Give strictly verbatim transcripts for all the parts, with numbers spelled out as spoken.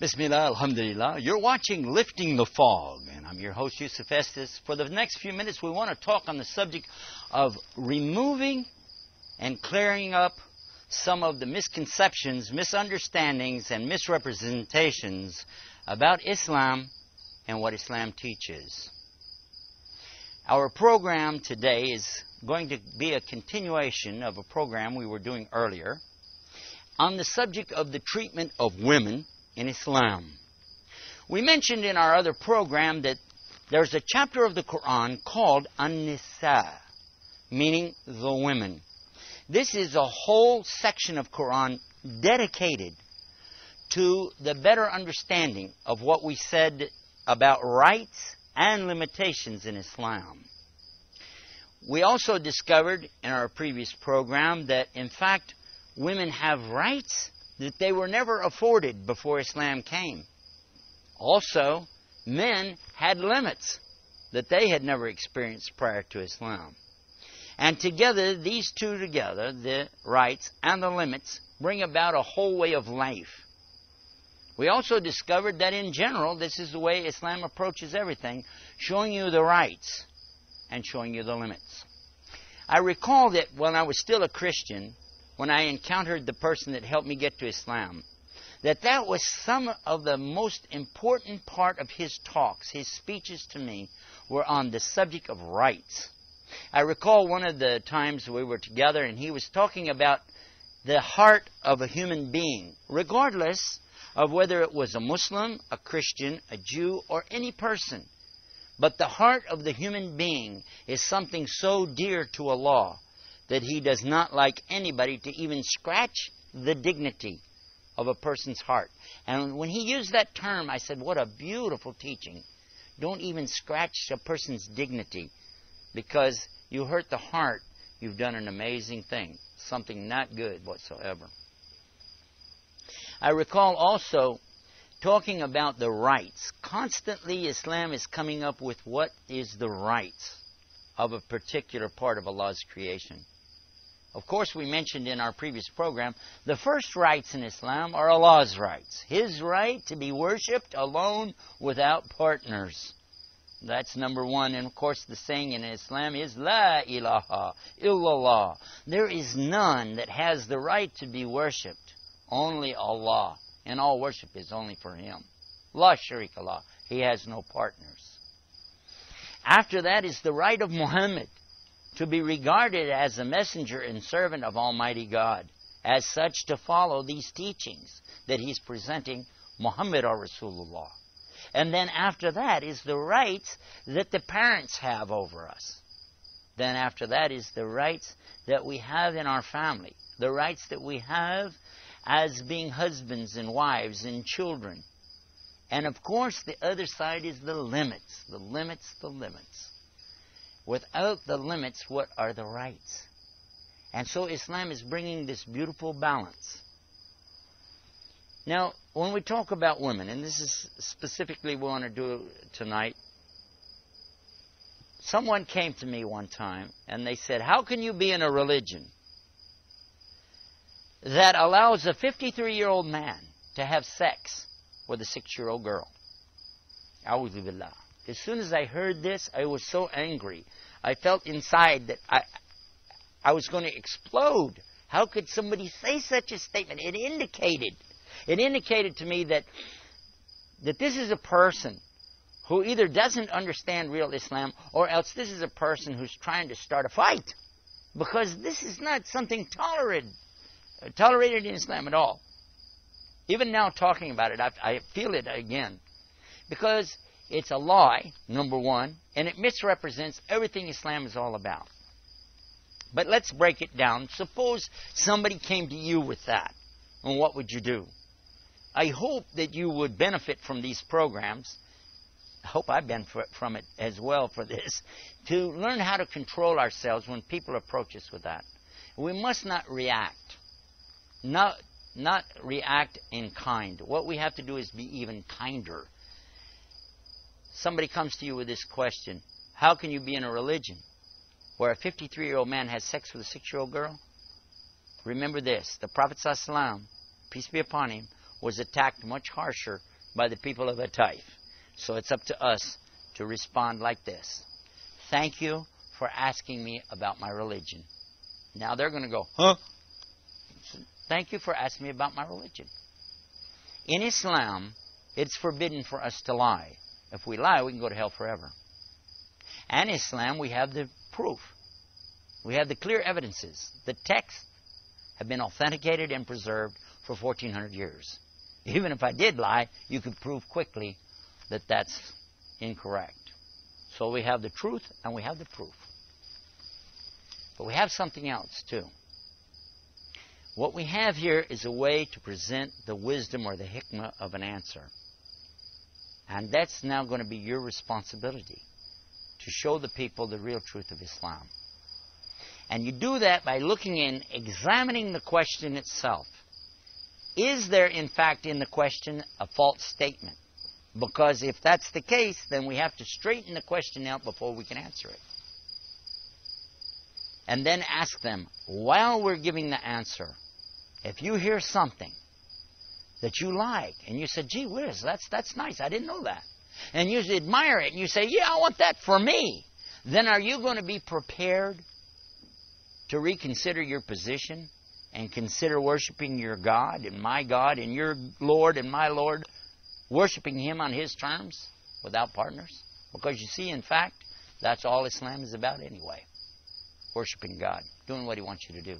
Bismillah, alhamdulillah. You're watching Lifting the Fog, and I'm your host, Yusuf Estes. For the next few minutes, we want to talk on the subject of removing and clearing up some of the misconceptions, misunderstandings, and misrepresentations about Islam and what Islam teaches. Our program today is going to be a continuation of a program we were doing earlier on the subject of the treatment of women in Islam. We mentioned in our other program that there's a chapter of the Quran called An-Nisa, meaning the women. This is a whole section of Quran dedicated to the better understanding of what we said about rights and limitations in Islam. We also discovered in our previous program that, in fact, women have rights that they were never afforded before Islam came. Also, men had limits that they had never experienced prior to Islam. And together, these two together, the rights and the limits, bring about a whole way of life. We also discovered that in general, this is the way Islam approaches everything, showing you the rights and showing you the limits. I recall that when I was still a Christian, when I encountered the person that helped me get to Islam, that that was some of the most important part of his talks, his speeches to me, were on the subject of rights. I recall one of the times we were together and he was talking about the heart of a human being, regardless of whether it was a Muslim, a Christian, a Jew, or any person. But the heart of the human being is something so dear to Allah that he does not like anybody to even scratch the dignity of a person's heart. And when he used that term, I said, what a beautiful teaching. Don't even scratch a person's dignity, because you hurt the heart, you've done an amazing thing, something not good whatsoever. I recall also talking about the rights. Constantly Islam is coming up with what is the rights of a particular part of Allah's creation. Of course, we mentioned in our previous program, the first rights in Islam are Allah's rights. His right to be worshipped alone without partners. That's number one. And of course, the saying in Islam is, La ilaha illallah. There is none that has the right to be worshipped. Only Allah. And all worship is only for Him. La sharika lah. He has no partners. After that is the right of Muhammad to be regarded as a messenger and servant of Almighty God, as such to follow these teachings that he's presenting, Muhammad or Rasulullah. And then after that is the rights that the parents have over us. Then after that is the rights that we have in our family, the rights that we have as being husbands and wives and children. And of course, the other side is the limits, the limits, the limits. Without the limits, what are the rights? And so Islam is bringing this beautiful balance. Now, when we talk about women, and this is specifically what we want to do tonight, someone came to me one time and they said, how can you be in a religion that allows a fifty-three-year-old man to have sex with a six-year-old girl? A'udhu billah. As soon as I heard this, I was so angry. I felt inside that I, I was going to explode. How could somebody say such a statement? It indicated, it indicated to me that, that this is a person who either doesn't understand real Islam, or else this is a person who's trying to start a fight. Because this is not something tolerated, tolerated in Islam at all. Even now talking about it, I, I feel it again. Because it's a lie, number one, and it misrepresents everything Islam is all about. But let's break it down. Suppose somebody came to you with that, and what would you do? I hope that you would benefit from these programs. I hope I benefit from it as well for this, to learn how to control ourselves when people approach us with that. We must not react. Not, not react in kind. What we have to do is be even kinder. Somebody comes to you with this question, how can you be in a religion where a fifty-three-year-old man has sex with a six-year-old girl? Remember this, the Prophet ﷺ, peace be upon him, was attacked much harsher by the people of Taif. So it's up to us to respond like this. Thank you for asking me about my religion. Now they're going to go, huh? Thank you for asking me about my religion. In Islam, it's forbidden for us to lie. If we lie, we can go to hell forever. And in Islam, we have the proof. We have the clear evidences. The texts have been authenticated and preserved for fourteen hundred years. Even if I did lie, you could prove quickly that that's incorrect. So we have the truth and we have the proof. But we have something else too. What we have here is a way to present the wisdom or the hikmah of an answer. And that's now going to be your responsibility, to show the people the real truth of Islam. And you do that by looking in, examining the question itself. Is there, in fact, in the question a false statement? Because if that's the case, then we have to straighten the question out before we can answer it. And then ask them, while we're giving the answer, if you hear something that you like, and you said, gee whiz, that's, that's nice, I didn't know that, and you admire it, and you say, yeah, I want that for me, then are you going to be prepared to reconsider your position and consider worshiping your God and my God and your Lord and my Lord, worshiping Him on His terms without partners? Because you see, in fact, that's all Islam is about anyway. Worshiping God, doing what He wants you to do.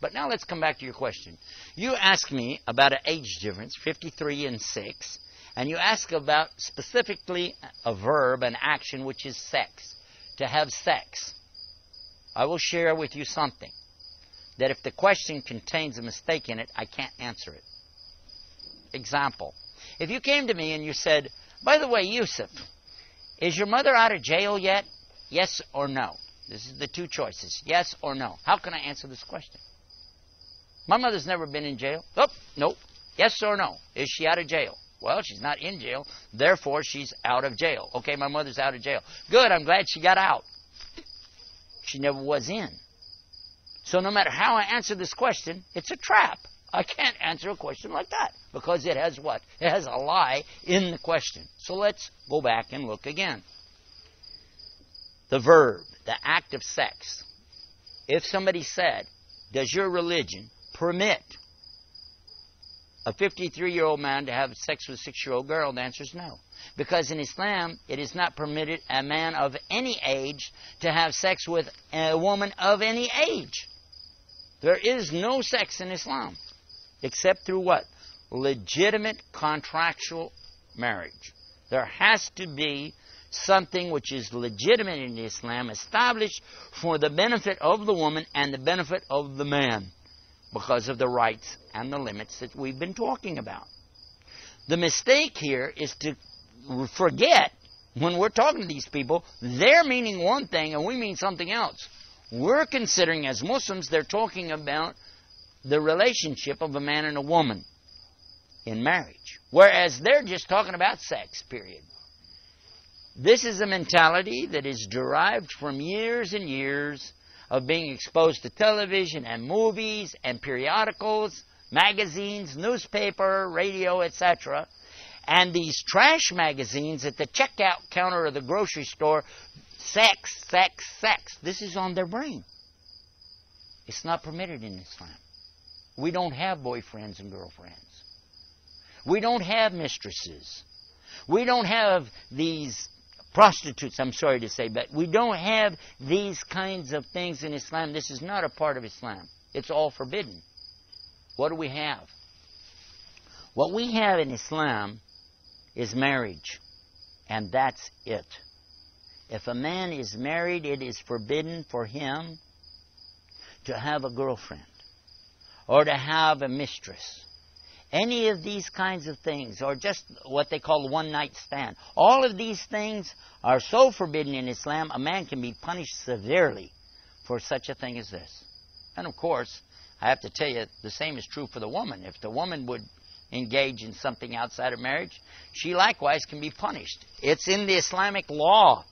But now let's come back to your question. You asked me about an age difference, fifty-three and six, and you asked about specifically a verb, an action, which is sex, to have sex. I will share with you something that if the question contains a mistake in it, I can't answer it. Example. If you came to me and you said, by the way, Yusuf, is your mother out of jail yet? Yes or no? This is the two choices. Yes or no. How can I answer this question? My mother's never been in jail. Oh, nope. Yes or no? Is she out of jail? Well, she's not in jail. Therefore, she's out of jail. Okay, my mother's out of jail. Good, I'm glad she got out. She never was in. So no matter how I answer this question, it's a trap. I can't answer a question like that because it has what? It has a lie in the question. So let's go back and look again. The verb, the act of sex. If somebody said, does your religion permit a fifty-three-year-old man to have sex with a six-year-old girl? The answer is no. Because in Islam, it is not permitted a man of any age to have sex with a woman of any age. There is no sex in Islam, except through what? Legitimate contractual marriage. There has to be something which is legitimate in Islam, established for the benefit of the woman and the benefit of the man, because of the rights and the limits that we've been talking about. The mistake here is to forget, when we're talking to these people, they're meaning one thing and we mean something else. We're considering, as Muslims, they're talking about the relationship of a man and a woman in marriage, whereas they're just talking about sex, period. This is a mentality that is derived from years and years of being exposed to television and movies and periodicals, magazines, newspaper, radio, et cetera. And these trash magazines at the checkout counter of the grocery store, sex, sex, sex. This is on their brain. It's not permitted in Islam. We don't have boyfriends and girlfriends. We don't have mistresses. We don't have these prostitutes, I'm sorry to say, but we don't have these kinds of things in Islam. This is not a part of Islam. It's all forbidden. What do we have? What we have in Islam is marriage, and that's it. If a man is married, it is forbidden for him to have a girlfriend or to have a mistress. Any of these kinds of things, or just what they call one-night stand. All of these things are so forbidden in Islam, a man can be punished severely for such a thing as this. And of course, I have to tell you, the same is true for the woman. If the woman would engage in something outside of marriage, she likewise can be punished. It's in the Islamic law.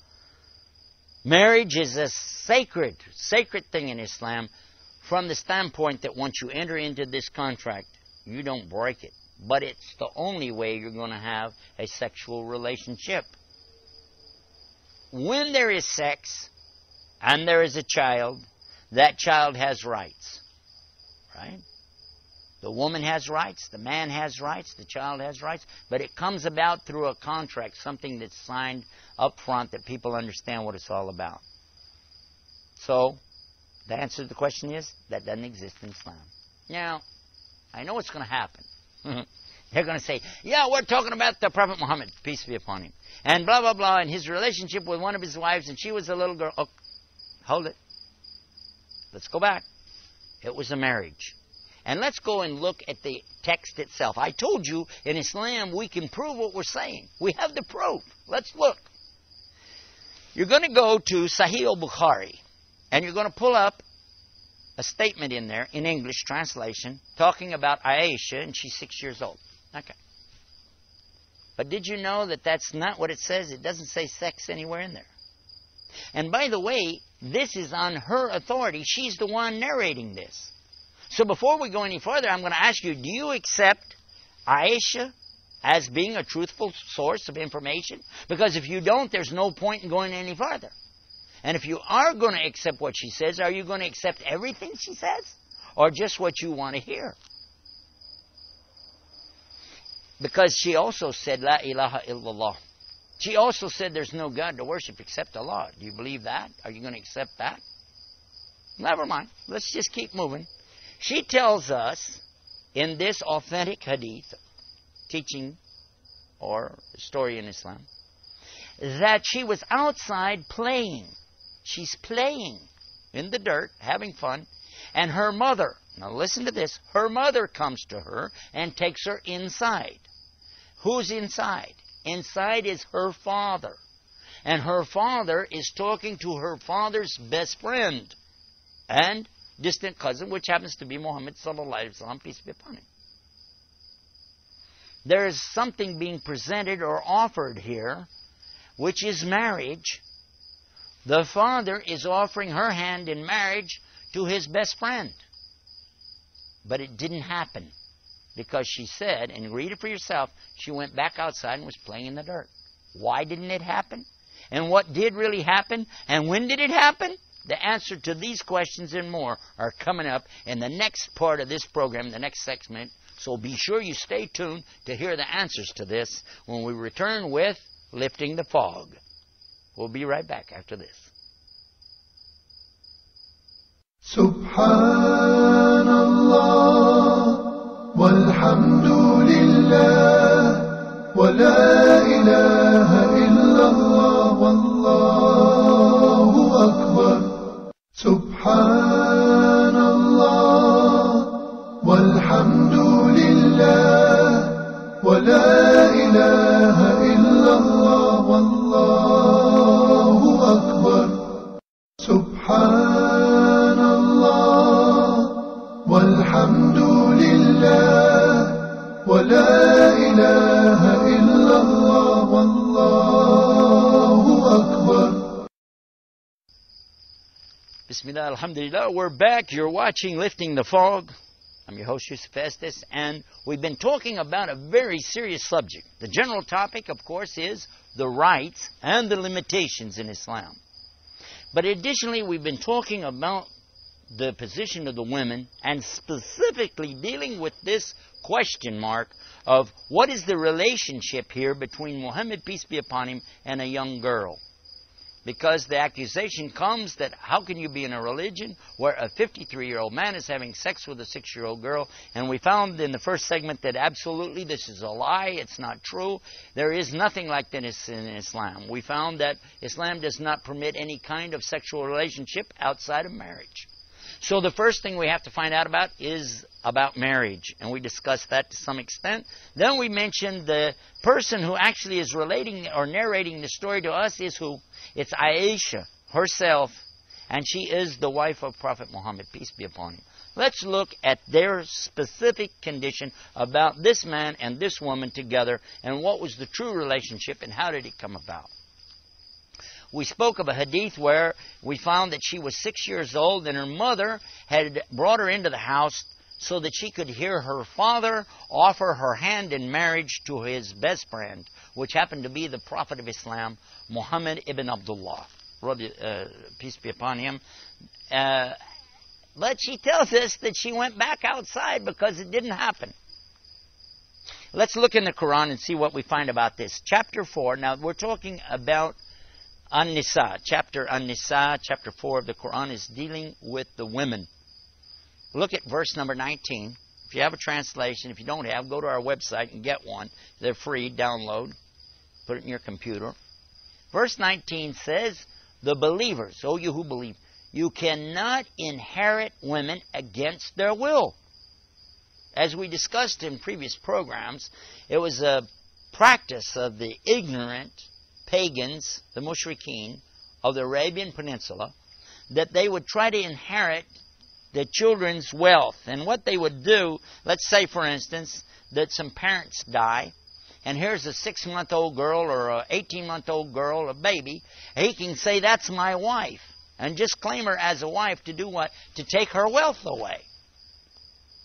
Marriage is a sacred, sacred thing in Islam, from the standpoint that once you enter into this contract, you don't break it. But it's the only way you're going to have a sexual relationship. When there is sex and there is a child, that child has rights. Right? The woman has rights, the man has rights, the child has rights, but it comes about through a contract, something that's signed up front that people understand what it's all about. So, the answer to the question is, that doesn't exist in Islam. Now, I know what's going to happen. They're going to say, yeah, we're talking about the Prophet Muhammad, peace be upon him, and blah, blah, blah, and his relationship with one of his wives, and she was a little girl. Oh, hold it. Let's go back. It was a marriage. And let's go and look at the text itself. I told you, in Islam, we can prove what we're saying. We have the proof. Let's look. You're going to go to Sahih al-Bukhari, and you're going to pull up a statement in there, in English translation, talking about Aisha, and she's six years old. Okay. But did you know that that's not what it says? It doesn't say sex anywhere in there. And by the way, this is on her authority. She's the one narrating this. So before we go any further, I'm going to ask you, do you accept Aisha as being a truthful source of information? Because if you don't, there's no point in going any further. And if you are going to accept what she says, are you going to accept everything she says? Or just what you want to hear? Because she also said, La ilaha illallah. She also said there's no God to worship except Allah. Do you believe that? Are you going to accept that? Never mind. Let's just keep moving. She tells us in this authentic hadith, teaching or story in Islam, that she was outside playing. She's playing in the dirt, having fun, and her mother, now listen to this, her mother comes to her and takes her inside. Who's inside? Inside is her father. And her father is talking to her father's best friend and distant cousin, which happens to be Muhammad sallallahu alaihi wasallam, peace be upon him. There is something being presented or offered here, which is marriage. The father is offering her hand in marriage to his best friend. But it didn't happen, because she said, and read it for yourself, she went back outside and was playing in the dirt. Why didn't it happen? And what did really happen? And when did it happen? The answer to these questions and more are coming up in the next part of this program, the next segment. So be sure you stay tuned to hear the answers to this when we return with Lifting the Fog. We'll be right back after this. Subhanallah, walhamdulillah, wa la ilaha illallah, wallahu akbar. Subhanallah, walhamdulillah, wa la ilaha illallah. Allahu Akbar. Subhanallah, walhamdulillah, wa la ilaha illallah, wallahu akbar. Bismillah, alhamdulillah, we're back. You're watching Lifting the Fog. I'm your host, Yusuf Estes, and we've been talking about a very serious subject. The general topic, of course, is the rights and the limitations in Islam. But additionally, we've been talking about the position of the women, and specifically dealing with this question mark of what is the relationship here between Muhammad, peace be upon him, and a young girl. Because the accusation comes that how can you be in a religion where a fifty-three-year-old man is having sex with a six-year-old girl? And we found in the first segment that absolutely this is a lie. It's not true. There is nothing like this in Islam. We found that Islam does not permit any kind of sexual relationship outside of marriage. So the first thing we have to find out about is about marriage, and we discussed that to some extent. Then we mentioned the person who actually is relating or narrating the story to us is who? It's Aisha herself, and she is the wife of Prophet Muhammad, peace be upon him. Let's look at their specific condition about this man and this woman together, and what was the true relationship, and how did it come about. We spoke of a hadith where we found that she was six years old and her mother had brought her into the house so that she could hear her father offer her hand in marriage to his best friend, which happened to be the Prophet of Islam, Muhammad ibn Abdullah, uh, peace be upon him. Uh, but she tells us that she went back outside because it didn't happen. Let's look in the Quran and see what we find about this. Chapter four, now we're talking about An-Nisa. Chapter An-Nisa, chapter four of the Quran is dealing with the women. Look at verse number nineteen. If you have a translation, if you don't have, go to our website and get one. They're free, download, put it in your computer. Verse nineteen says, the believers, O you who believe, you cannot inherit women against their will. As we discussed in previous programs, it was a practice of the ignorant pagans, the mushrikeen of the Arabian Peninsula, that they would try to inherit the children's wealth. And what they would do, let's say, for instance, that some parents die, and here's a six-month-old girl or an eighteen-month-old girl, a baby, he can say, that's my wife, and just claim her as a wife to do what? To take her wealth away.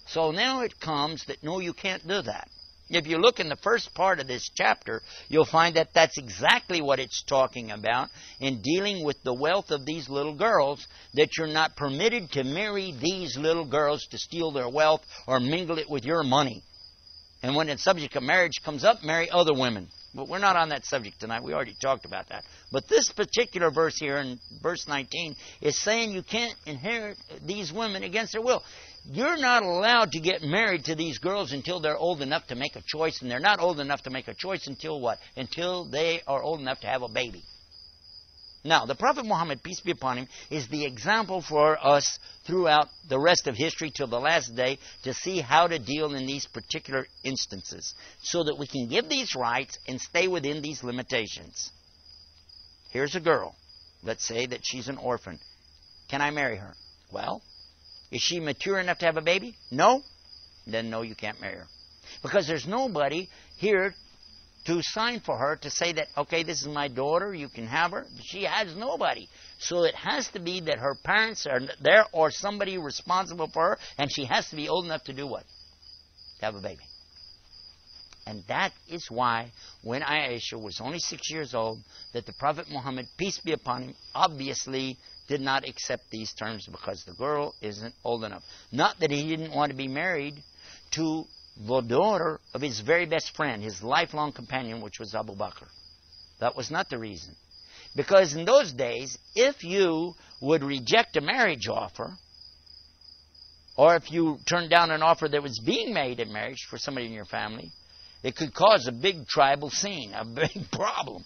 So now it comes that, no, you can't do that. If you look in the first part of this chapter, you'll find that that's exactly what it's talking about in dealing with the wealth of these little girls, that you're not permitted to marry these little girls to steal their wealth or mingle it with your money. And when the subject of marriage comes up, marry other women. But we're not on that subject tonight. We already talked about that. But this particular verse here in verse nineteen is saying you can't inherit these women against their will. You're not allowed to get married to these girls until they're old enough to make a choice. And they're not old enough to make a choice until what? Until they are old enough to have a baby. Now, the Prophet Muhammad, peace be upon him, is the example for us throughout the rest of history till the last day to see how to deal in these particular instances so that we can give these rights and stay within these limitations. Here's a girl. Let's say that she's an orphan. Can I marry her? Well, is she mature enough to have a baby? No? Then no, you can't marry her. Because there's nobody here to sign for her to say that, okay, this is my daughter, you can have her. She has nobody. So it has to be that her parents are there or somebody responsible for her, and she has to be old enough to do what? To have a baby. And that is why when Aisha was only six years old, that the Prophet Muhammad, peace be upon him, obviously did not accept these terms because the girl isn't old enough. Not that he didn't want to be married to the daughter of his very best friend, his lifelong companion, which was Abu Bakr. That was not the reason. Because in those days, if you would reject a marriage offer, or if you turned down an offer that was being made in marriage for somebody in your family, it could cause a big tribal scene, a big problem.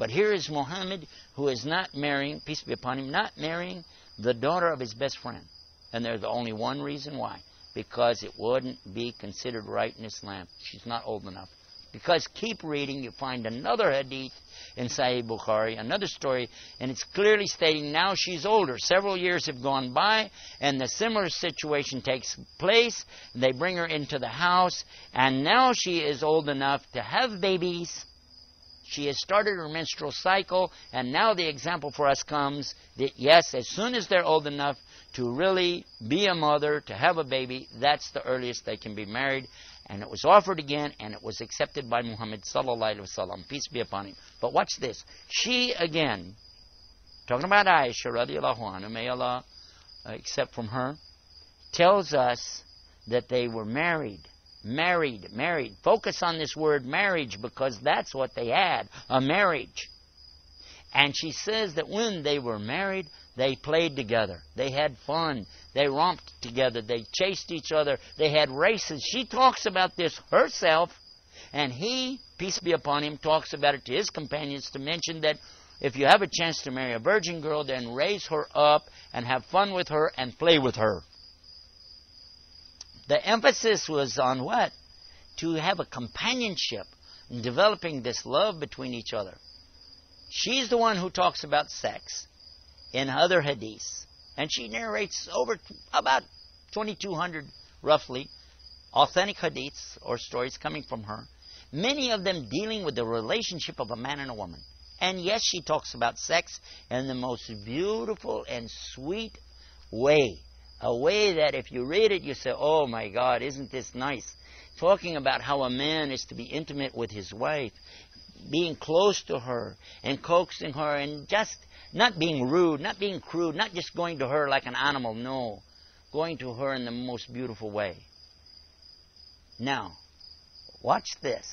But here is Muhammad, who is not marrying, peace be upon him, not marrying the daughter of his best friend. And there's only one reason why. Because it wouldn't be considered right in Islam. She's not old enough. Because keep reading, you find another hadith in Sahih al-Bukhari, another story, and it's clearly stating now she's older. Several years have gone by, and the similar situation takes place. They bring her into the house, and now she is old enough to have babies. She has started her menstrual cycle, and now the example for us comes that, yes, as soon as they're old enough to really be a mother, to have a baby, that's the earliest they can be married. And it was offered again, and it was accepted by Muhammad sallallahu alaihi wasallam, peace be upon him. But watch this. She, again, talking about Aisha, radiallahu anha, may Allah accept from her, tells us that they were married. Married, married. Focus on this word marriage because that's what they had, a marriage. And she says that when they were married, they played together. They had fun. They romped together. They chased each other. They had races. She talks about this herself, and he, peace be upon him, talks about it to his companions to mention that if you have a chance to marry a virgin girl, then raise her up and have fun with her and play with her. The emphasis was on what? To have a companionship in developing this love between each other. She's the one who talks about sex in other hadiths. And she narrates over about twenty-two hundred, roughly, authentic hadiths or stories coming from her. Many of them dealing with the relationship of a man and a woman. And yes, she talks about sex in the most beautiful and sweet way. a way that if you read it, you say, oh my God, isn't this nice? Talking about how a man is to be intimate with his wife, being close to her and coaxing her and just not being rude, not being crude, not just going to her like an animal, no. Going to her in the most beautiful way. Now, watch this.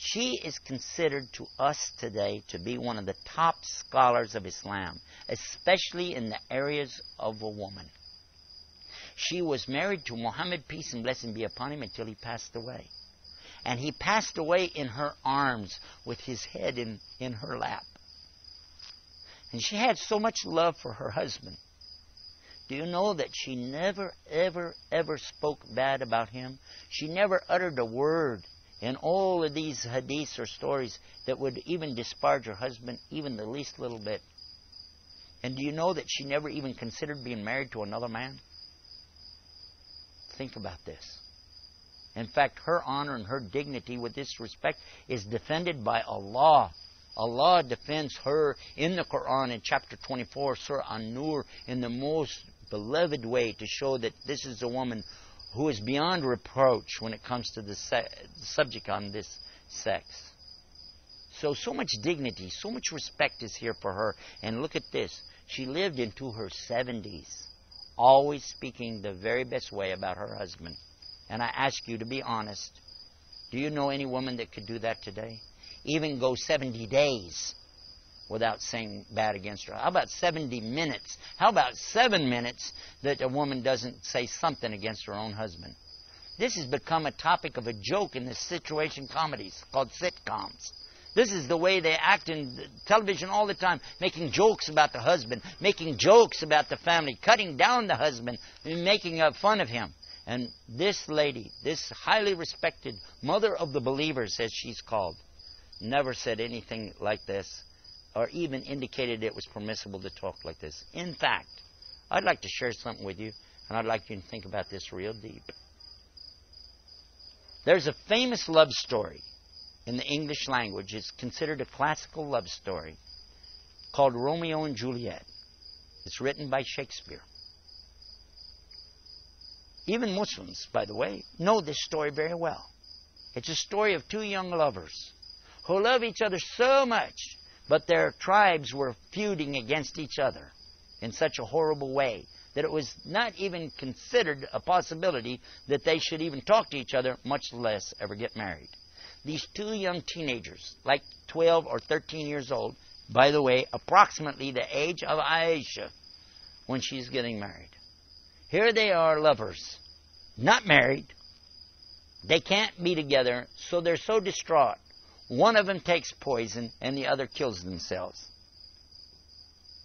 She is considered to us today to be one of the top scholars of Islam, especially in the areas of a woman. She was married to Muhammad, peace and blessing be upon him, until he passed away. And he passed away in her arms with his head in, in her lap. And she had so much love for her husband. Do you know that she never, ever, ever spoke bad about him? She never uttered a word in all of these hadiths or stories that would even disparage her husband even the least little bit. And do you know that she never even considered being married to another man? Think about this. In fact, her honor and her dignity with this respect is defended by Allah. Allah defends her in the Quran in chapter twenty-four, Surah An-Nur, in the most beloved way to show that this is a woman who is beyond reproach when it comes to the subject on this sex. So, so much dignity, so much respect is here for her. And look at this. She lived into her seventies, always speaking the very best way about her husband. And I ask you to be honest. Do you know any woman that could do that today? Even go seventy days without saying bad against her. How about seventy minutes? How about seven minutes that a woman doesn't say something against her own husband? This has become a topic of a joke in the situation comedies called sitcoms. This is the way they act in television all the time, making jokes about the husband, making jokes about the family, cutting down the husband, making fun of him. And this lady, this highly respected mother of the believers, as she's called, never said anything like this, or even indicated it was permissible to talk like this. In fact, I'd like to share something with you, and I'd like you to think about this real deep. There's a famous love story in the English language. It's considered a classical love story called Romeo and Juliet. It's written by Shakespeare. Even Muslims, by the way, know this story very well. It's a story of two young lovers who love each other so much, but their tribes were feuding against each other in such a horrible way that it was not even considered a possibility that they should even talk to each other, much less ever get married. These two young teenagers, like twelve or thirteen years old, by the way, approximately the age of Aisha when she's getting married. Here they are, lovers, not married. They can't be together, so they're so distraught. One of them takes poison and the other kills themselves.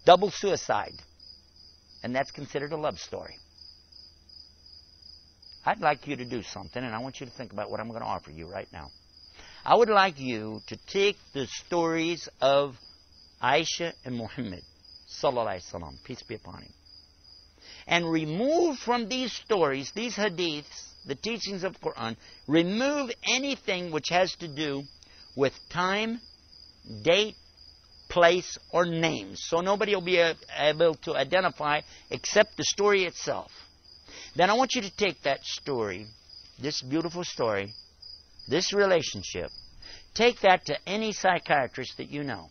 Double suicide. And that's considered a love story. I'd like you to do something, and I want you to think about what I'm going to offer you right now. I would like you to take the stories of Aisha and Muhammad, sallallahu alaihi wasallam, peace be upon him, and remove from these stories, these hadiths, the teachings of the Quran, remove anything which has to do with time, date, place, or names. So nobody will be able to identify except the story itself. Then I want you to take that story, this beautiful story, this relationship, take that to any psychiatrist that you know.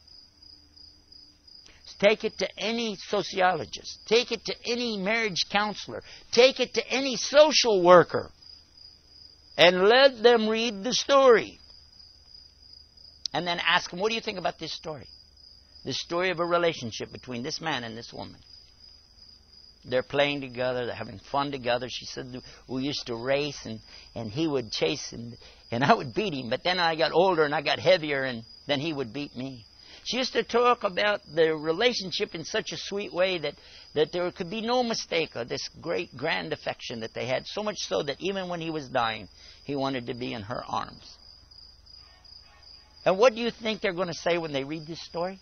Take it to any sociologist. Take it to any marriage counselor. Take it to any social worker. And let them read the story. And then ask them, what do you think about this story? The story of a relationship between this man and this woman. They're playing together. They're having fun together. She said, we used to race, and, and he would chase, and, and I would beat him. But then I got older, and I got heavier, and then he would beat me. She used to talk about the relationship in such a sweet way that, that there could be no mistake of this great, grand affection that they had, so much so that even when he was dying, he wanted to be in her arms. And what do you think they're going to say when they read this story?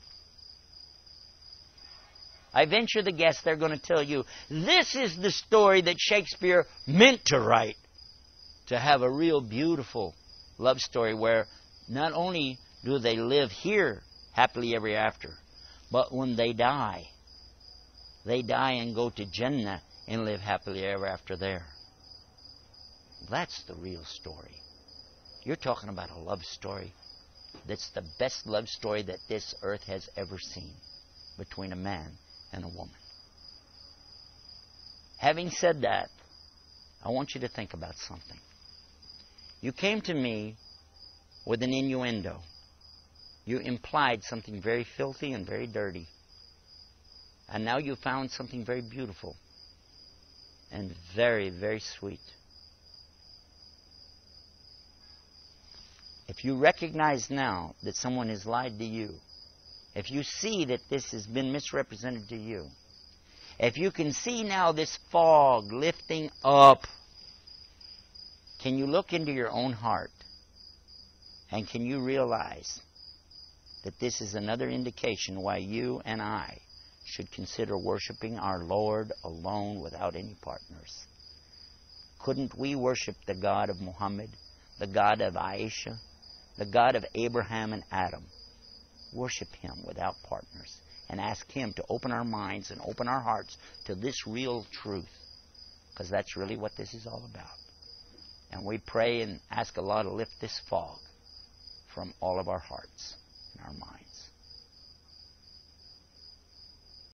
I venture the guess they're going to tell you, this is the story that Shakespeare meant to write, to have a real beautiful love story where not only do they live here, happily ever after, but when they die, they die and go to Jannah and live happily ever after there. That's the real story. You're talking about a love story that's the best love story that this earth has ever seen between a man and a woman. Having said that, I want you to think about something. You came to me with an innuendo. You implied something very filthy and very dirty. And now you found something very beautiful and very, very sweet. If you recognize now that someone has lied to you, if you see that this has been misrepresented to you, if you can see now this fog lifting up, can you look into your own heart and can you realize that this is another indication why you and I should consider worshiping our Lord alone without any partners? Couldn't we worship the God of Muhammad, the God of Aisha, the God of Abraham and Adam? Worship Him without partners and ask Him to open our minds and open our hearts to this real truth, because that's really what this is all about. And we pray and ask Allah to lift this fog from all of our hearts and our minds.